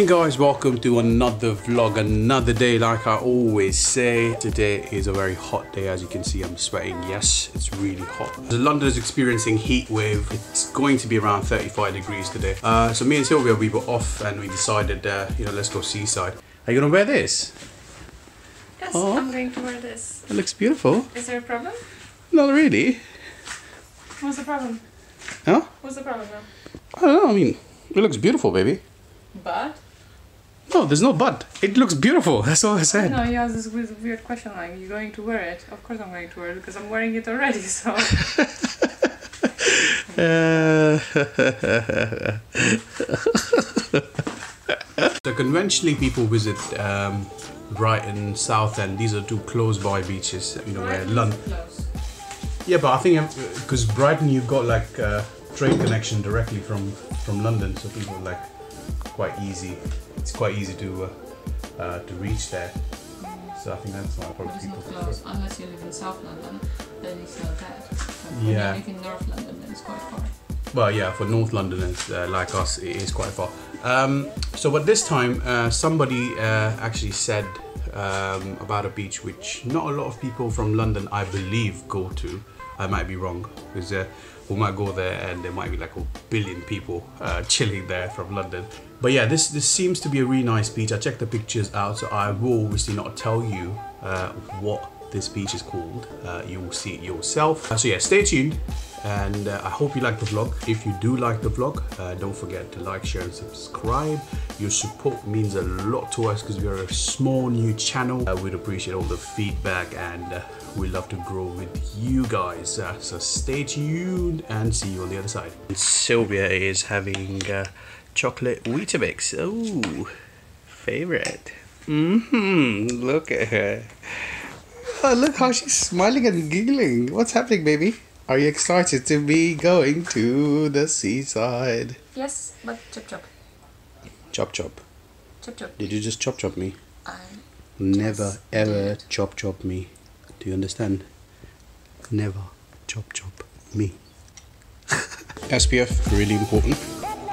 morning, guys. Welcome to another vlog, another day. Like I always say, today is a very hot day. As you can see, I'm sweating. Yes, it's really hot. London is experiencing heat wave. It's going to be around 35 degrees today. So me and Sylwia, we were off and we decided, you know, let's go seaside. Are you gonna wear this? Yes, oh, I'm going to wear this. It looks beautiful. Is there a problem? Not really. What's the problem? Huh? What's the problem? I don't know. I mean, it looks beautiful, baby. But? No, there's no but. It looks beautiful. That's all I said. No, you asked this weird question like, you're going to wear it? Of course I'm going to wear it because I'm wearing it already, so... So conventionally people visit Brighton, South End. These are two close by beaches, you know, where London... Yeah, but I think because Brighton you've got like a train connection directly from London, so people like... quite easy. It's quite easy to reach there. So I think that's why probably it's people. Not close, unless you live in South London, then it's not that. But yeah. If you live in North London, then it's quite far. Well, yeah, for North Londoners like us, it is quite far. So, but this time, somebody actually said about a beach which not a lot of people from London, I believe, go to. I might be wrong, because we might go there and there might be like a billion people chilling there from London. But yeah, this seems to be a really nice beach. I checked the pictures out, so I will obviously not tell you what this beach is called. You will see it yourself. So yeah, stay tuned, and I hope you like the vlog. If you do like the vlog, don't forget to like, share and subscribe. Your support means a lot to us because we are a small new channel. We'd appreciate all the feedback and we love to grow with you guys, so stay tuned and see you on the other side. And Sylwia is having chocolate Weetabix. Oh, favorite. Look at her. Oh, look how she's smiling and giggling. What's happening, baby? Are you excited to be going to the seaside? Yes, but chop chop. Chop chop. Chop chop. Did you just chop chop me? I never ever chop chop me. Do you understand? Never chop chop me. SPF, really important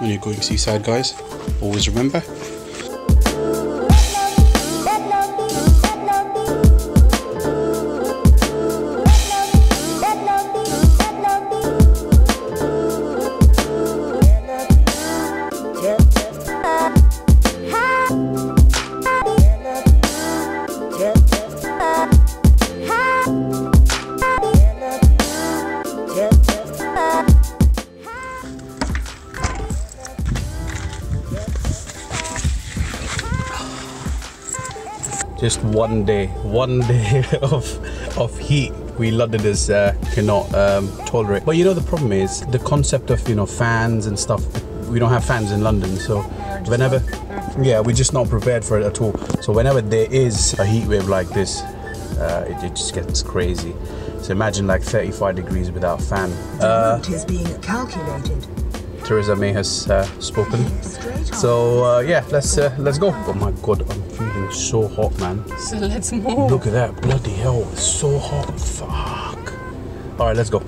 when you're going seaside, guys. Always remember. Just one day of heat we Londoners cannot tolerate. But you know, the problem is the concept of, you know, fans and stuff. We don't have fans in London, so whenever, yeah, we're just not prepared for it at all. So whenever there is a heat wave like this, it just gets crazy. So imagine like 35 degrees without fan. The route is being calculated. Theresa May has spoken. So yeah, let's go. Oh my God, I'm feeling so hot, man. So let's move. Look at that, bloody hell, it's so hot. Fuck. All right, let's go.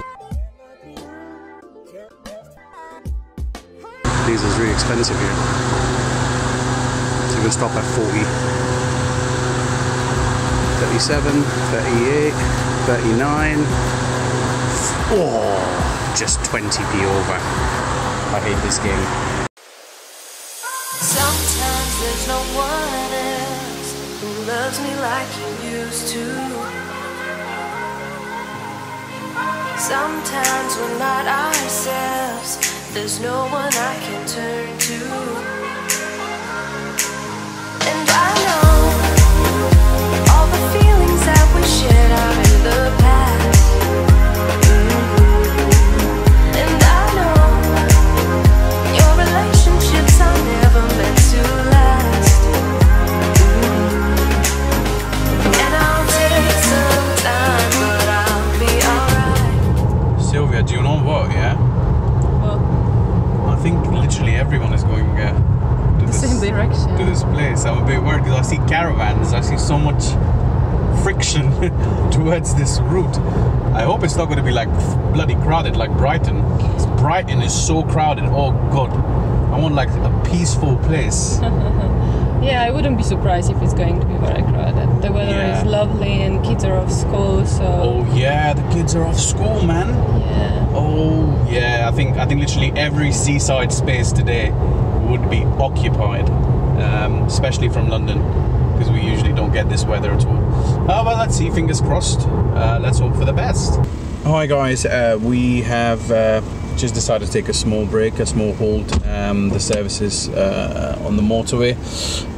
These is really expensive here. So we're gonna stop at 40, 37, 38, 39. Oh, just 20p over. I hate this game. Sometimes there's no one else who loves me like you used to. Sometimes we're not ourselves. There's no one I can turn to. And I know all the feelings that we shared are in the past. Towards this route, I hope it's not going to be like bloody crowded like Brighton. Brighton is so crowded. Oh God, I want like a peaceful place. Yeah, I wouldn't be surprised if it's going to be very crowded. The weather is lovely and kids are off school, so... Oh yeah, the kids are off school, man. Yeah. Oh yeah, I think literally every seaside space today would be occupied, especially from London, because we usually don't get this weather at all. Oh well, let's see, fingers crossed. Let's hope for the best. Hi guys, we have just decided to take a small break, a small halt. The services on the motorway.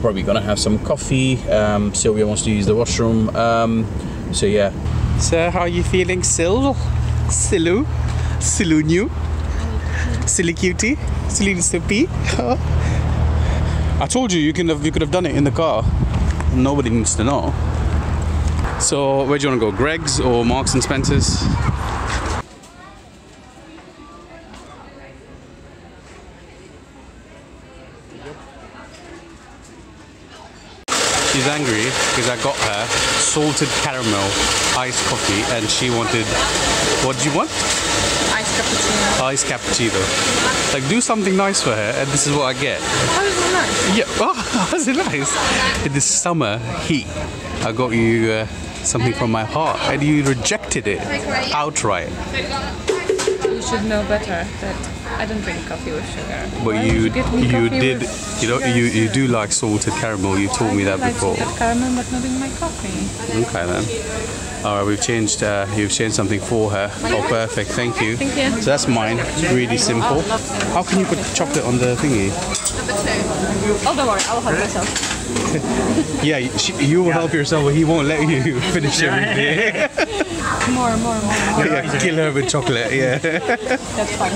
Probably gonna have some coffee. Sylwia wants to use the washroom. So yeah. So how are you feeling, Syl? Silu? Silu new? Silly cutie? Silly soapy? I told you you could have done it in the car. Nobody needs to know. So where do you want to go? Greg's or Marks and Spencers? She's angry because I got her salted caramel iced coffee and she wanted, what do you want? Iced cappuccino. Iced cappuccino. Like, do something nice for her and this is what I get. How is it nice? Yeah, oh, how is it nice? In the summer heat, I got you something from my heart and you rejected it outright. You should know better that I don't drink coffee with sugar. But you do like salted caramel. You told me that before. I like salted caramel, but not in my coffee. Okay then. All right, we've changed. You've changed something for her. Oh, perfect. Thank you. Thank you. So that's mine. It's really simple. How can you put chocolate on the thingy? Number two. Oh, don't worry. I'll help myself. Yeah, you will help yourself, but he won't let you finish everything. More. Yeah, kill her with chocolate, yeah. That's fine.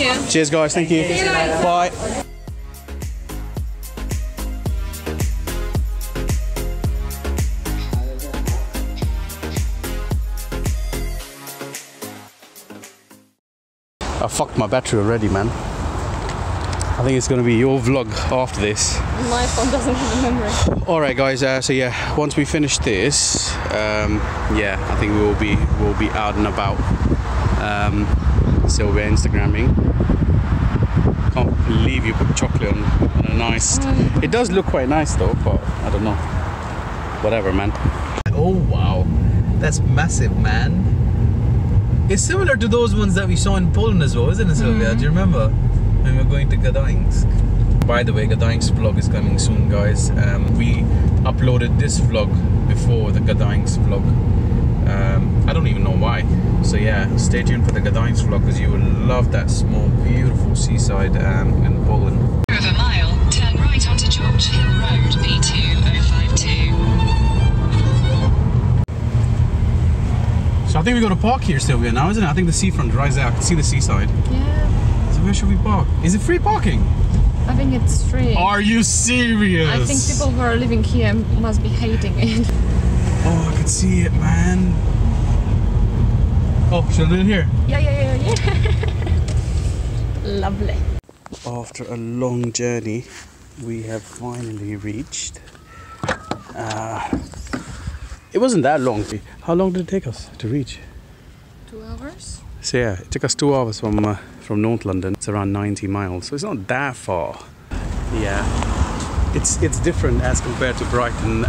Yeah. Cheers, guys. Thank you. Bye. I fucked my battery already, man. I think it's going to be your vlog after this. My phone doesn't have a memory. Alright guys, so yeah, once we finish this, yeah, I think we'll be out and about. So we're Instagramming. Can't believe you put chocolate on a nice... It does look quite nice though, but I don't know. Whatever, man. Oh wow, that's massive, man. It's similar to those ones that we saw in Poland as well, isn't it, Sylwia? Do you remember? And we're going to Gdansk. By the way, Gdansk vlog is coming soon, guys. We uploaded this vlog before the Gdansk vlog. I don't even know why. So yeah, stay tuned for the Gdansk vlog because you will love that small, beautiful seaside in Poland. Over a mile, turn right onto George Hill Road, B2052. So I think we've got to park here, Sylwia, now, isn't it? I think the seafront dries out. I can see the seaside. Yeah. Where should we park? Is it free parking? I think it's free. Are you serious? I think people who are living here must be hating it. Oh, I can see it, man. Oh, should I do it here? Yeah. Lovely. After a long journey, we have finally reached. It wasn't that long. How long did it take us to reach? 2 hours. So yeah, it took us 2 hours from North London. It's around 90 miles, so it's not that far. Yeah, it's different as compared to Brighton,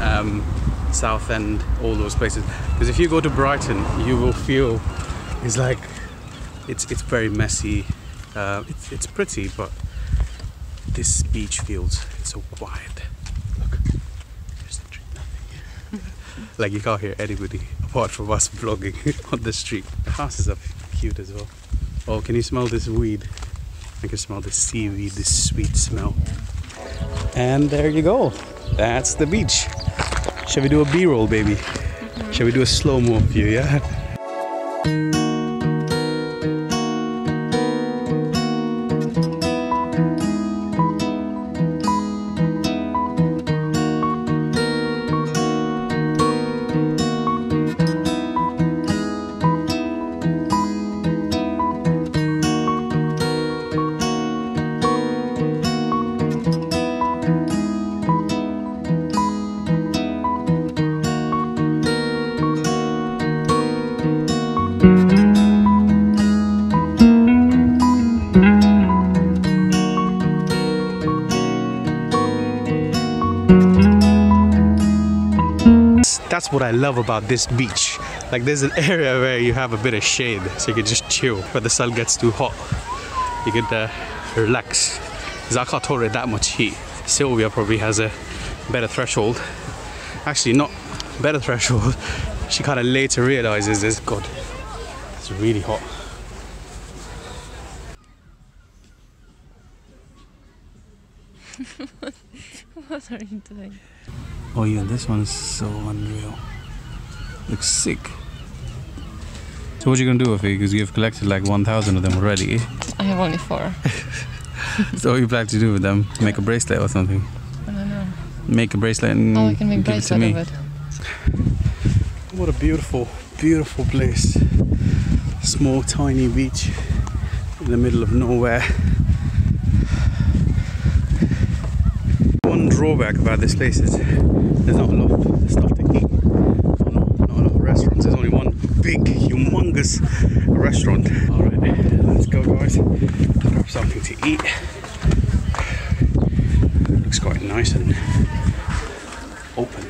South End, all those places. Because if you go to Brighton, you will feel it's like it's very messy. It's pretty, but this beach feels so wide. Look, there's nothing. Like you can't hear anybody apart from us vlogging on the street. The houses are cute as well. Oh, can you smell this weed? I can smell the seaweed, this sweet smell. And there you go. That's the beach. Shall we do a B-roll, baby? Shall we do a slow-mo of you, yeah? that's what I love about this beach. Like, there's an area where you have a bit of shade, so you can just chill. But the sun gets too hot, you can relax. Because I can't tolerate that much heat. Sylwia probably has a better threshold. Actually, not better threshold. She kind of later realizes this. God, it's really hot. What are you doing? Oh yeah, this one's so unreal. Looks sick. So what are you gonna do with it? Because you've collected like 1,000 of them already. I have only 4. So what you plan to do with them? Make a bracelet or something? I don't know. Make a bracelet and oh, I can make bracelet give it to me. Of it. What a beautiful, beautiful place. Small, tiny beach in the middle of nowhere. One drawback about this place is there's not enough stuff to eat. Not enough restaurants. There's only one big, humongous restaurant. Alright, let's go, guys. Grab something to eat. Looks quite nice and open.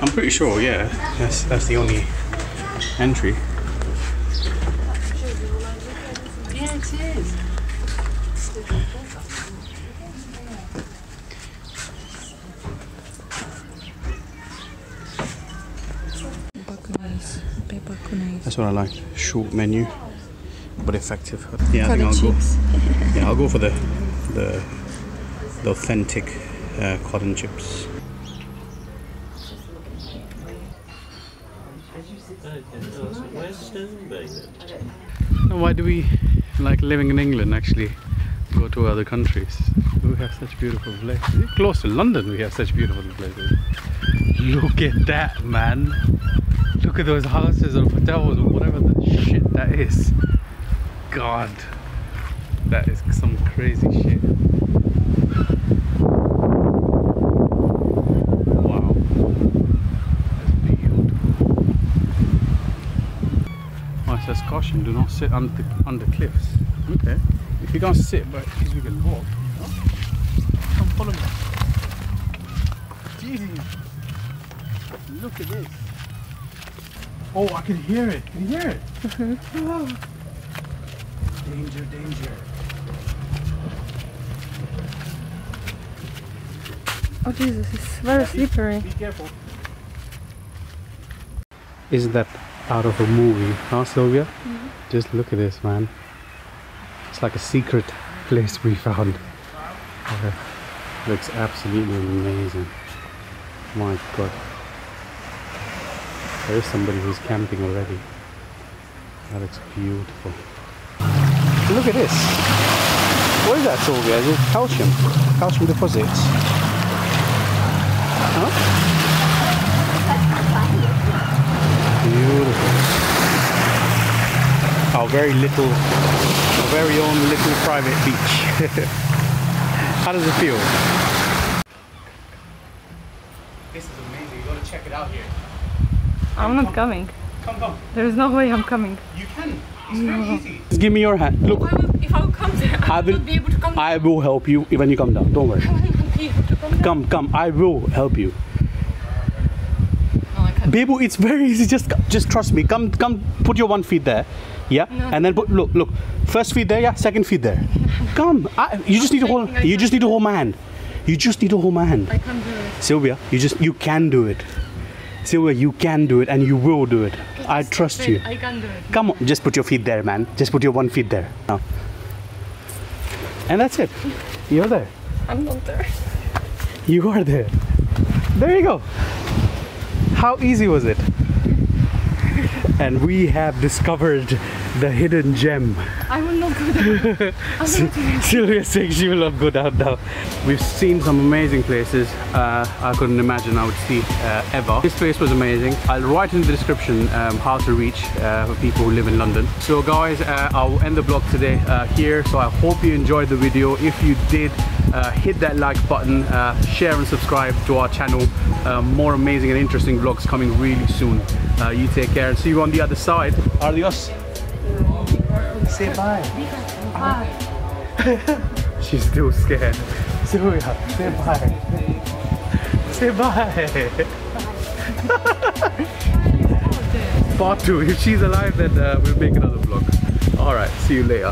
I'm pretty sure, yeah, that's the only entry. That's what I like. Short menu, but effective. Yeah, I think I'll go. Yeah, I'll go for the authentic cotton chips. Why do we like living in England? Actually, go to other countries. We have such beautiful places. Close to London, we have such beautiful places. Look at that, man. Look at those houses or hotels or whatever the shit that is. God, that is some crazy shit. Wow, that's beautiful. Oh, it says caution, do not sit under cliffs. Okay, if you can't sit, but because you can walk, come follow me. Jesus, look at this. Oh, I can hear it. Can you hear it? Danger, danger. Oh Jesus, it's very slippery. Be careful. Isn't that out of a movie, huh, Sylwia? Mm-hmm. Just look at this, man. It's like a secret place we found. Looks absolutely amazing. My God. There is somebody who's camping already. That looks beautiful. Look at this. What is that, Sylwia? Is it calcium? Calcium deposits. Huh? Beautiful. Our very own little private beach. How does it feel? This is amazing. You gotta check it out here. I'm not coming. Come, come. There's no way I'm coming. You can. It's very easy. Just give me your hand. Look. If I will come there, I will not be able to come down. I will help you when you come down. Don't worry. I will not be able to come down. Come, come. I will help you. No, I can't. Bebu, it's very easy. Just trust me. Come, come. Put your one feet there. Yeah. No. And then put. Look, look. First feet there. Yeah. Second feet there. Come. You just need to hold. You just need to hold my hand. You just need to hold my hand. I can't do it. Sylwia, you can do it. Sylwia, you can do it and you will do it. I trust you. I can do it. Come on, just put your feet there, man. Just put your one feet there. Now. And that's it. You're there. I'm not there. You are there. There you go. How easy was it? And we have discovered the hidden gem. I will not go down. Sylwia saying she will not go down now. We've seen some amazing places I couldn't imagine I would see ever. This place was amazing. I'll write in the description how to reach for people who live in London. So guys, I'll end the vlog today here. So I hope you enjoyed the video. If you did, hit that like button, share and subscribe to our channel. More amazing and interesting vlogs coming really soon. You take care and see you on the other side. Adios. Say bye. Bye. she's still scared. Sylwia, say bye. Say bye. Part 2. If she's alive, then we'll make another vlog. Alright, see you later.